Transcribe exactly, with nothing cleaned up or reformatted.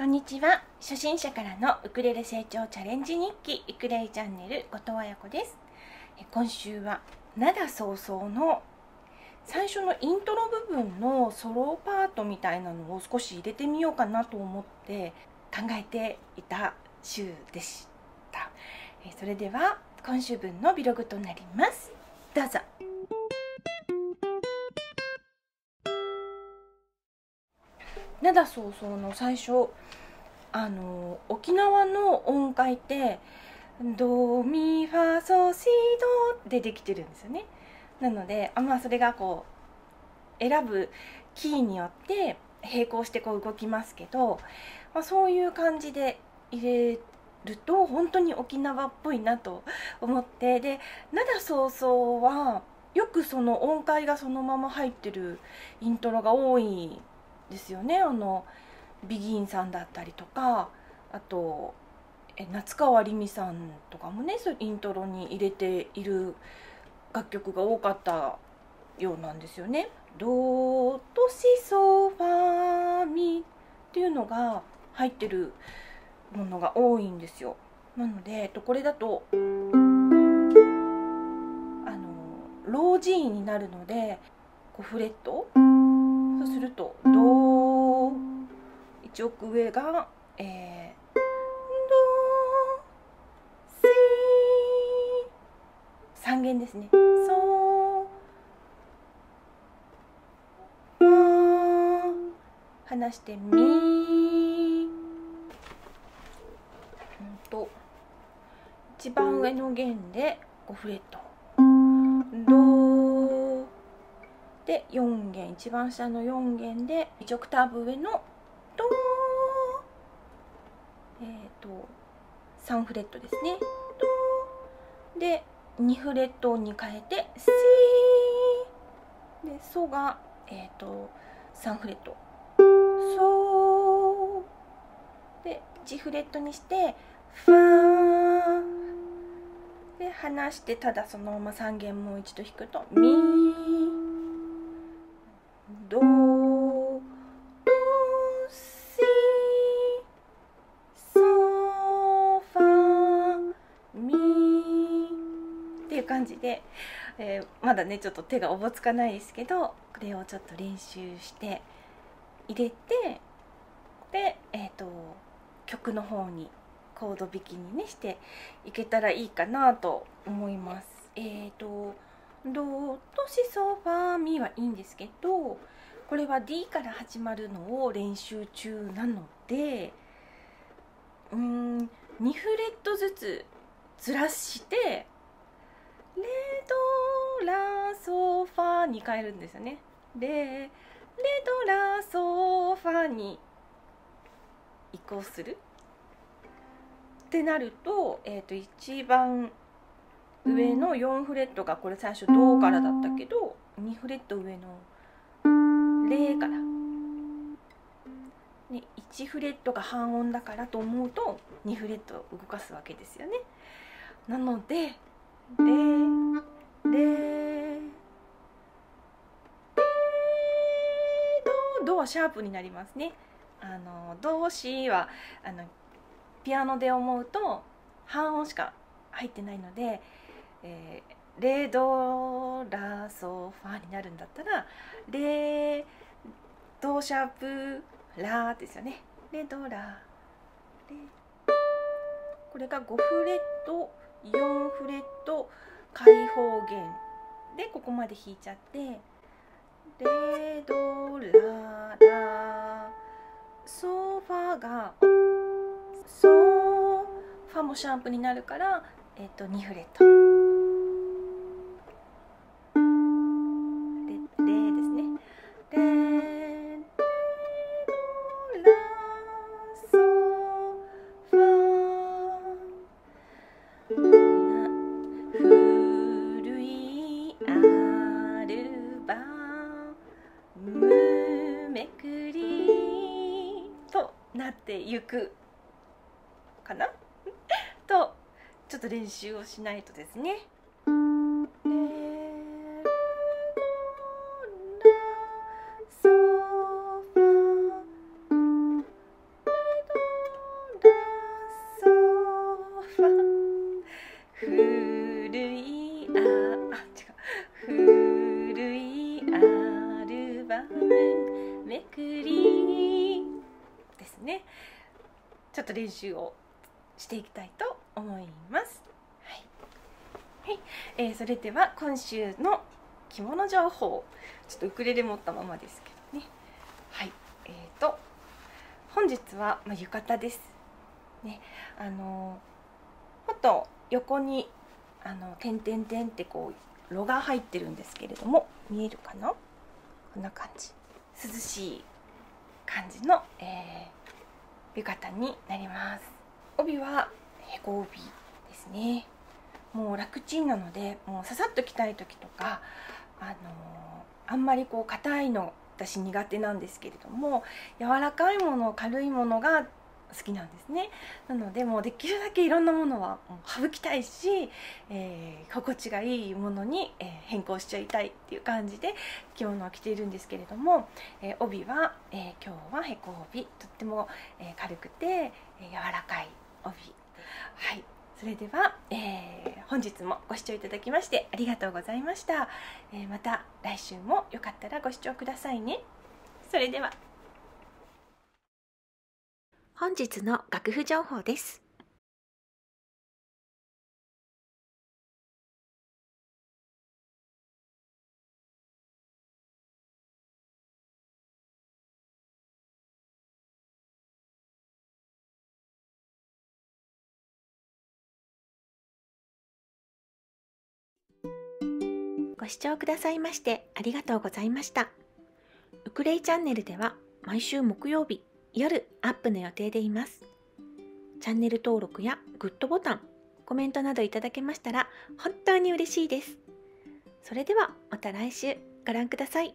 こんにちは。初心者からのウクレレ成長チャレンジ日記ウクレレチャンネル後藤彩子です。今週は灘早々の最初のイントロ部分のソロパートみたいなのを少し入れてみようかなと思って考えていた週でした。それでは今週分のビログとなります。どうぞ。灘早々の最初、あの沖縄の音階ってドミファソシドでできてるんですよね。なので、あまあそれがこう選ぶキーによって並行してこう動きますけど、まあ、そういう感じで入れると本当に沖縄っぽいなと思って、で灘早々はよくその音階がそのまま入ってるイントロが多いですよね。あのビギンさんだったりとか、あとえ夏川りみさんとかもね、そうイントロに入れている楽曲が多かったようなんですよね。ドとシソファミっていうのが入ってるものが多いんですよ。なのでこれだとあのロー G になるので、こうフレットそうするとド、一億上が、えー、ドシ三弦ですね。ソファ離してミ、うんと一番上の弦でごフレット、ドでよん弦、一番下のよん弦でいちオクターブ上のド、えー、とさんフレットですね。ドでにフレットに変えてシーでソが、えー、とさんフレットソでいちフレットにしてファで離して、ただそのままさん弦もう一度弾くとミードドシソファミっていう感じで、えー、まだねちょっと手がおぼつかないですけど、これをちょっと練習して入れて、で、えー、と曲の方にコード弾きにねしていけたらいいかなと思います。えーとドとシソファミはいいんですけど、これは D から始まるのを練習中なので、うーんにフレットずつずらしてレドラソファに変えるんですよね。でレドラソファに移行するってなると、えっと一番上のよんフレットが、これ最初ドからだったけどにフレット上のレから、ね、いちフレットが半音だからと思うとにフレット動かすわけですよね。なのでレレドドはシャープになりますね。あのドシはあのピアノで思うと半音しか入ってないので、えー、レドラソファになるんだったらレドシャープラですよね。レドラレ、これがごフレットよんフレット開放弦でここまで弾いちゃって、レドララソファがソファもシャープになるから、えっとにフレットレレですね。レドラソファ、古いアルバムめくりとなってゆくかなと。ちょっと練習をしないとですね。レドラソファレドむめくりですね。ちょっと練習をしていきたいと思います。はい、はいえー、それでは今週の着物情報、ちょっとウクレレ持ったままですけどね。はい、えーと本日はまあ浴衣ですね。あのー、ちょっと横にあの点々点ってこう炉が入ってるんですけれども、見えるかな？こんな感じ、涼しい感じの、えー、浴衣になります。帯はへこ帯ですね。もう楽ちんなので、もうささっと着たい時とか、あのー、あんまりこう硬いの私苦手なんですけれども、柔らかいもの軽いものが好きなんですね。なのでもうできるだけいろんなものは省きたいし、えー、心地がいいものに変更しちゃいたいっていう感じで着物を着ているんですけれども、えー、帯は、えー、今日はへこ帯、とっても、えー、軽くて、えー、柔らかい帯。はい、それでは、えー、本日もご視聴いただきましてありがとうございました。えー、また来週もよかったらご視聴くださいね。それでは。本日の楽譜情報です。ご視聴くださいましてありがとうございました。ウクレイチャンネルでは毎週木曜日、夜アップの予定でいます。チャンネル登録やグッドボタン、コメントなどいただけましたら本当に嬉しいです。それではまた来週ご覧ください。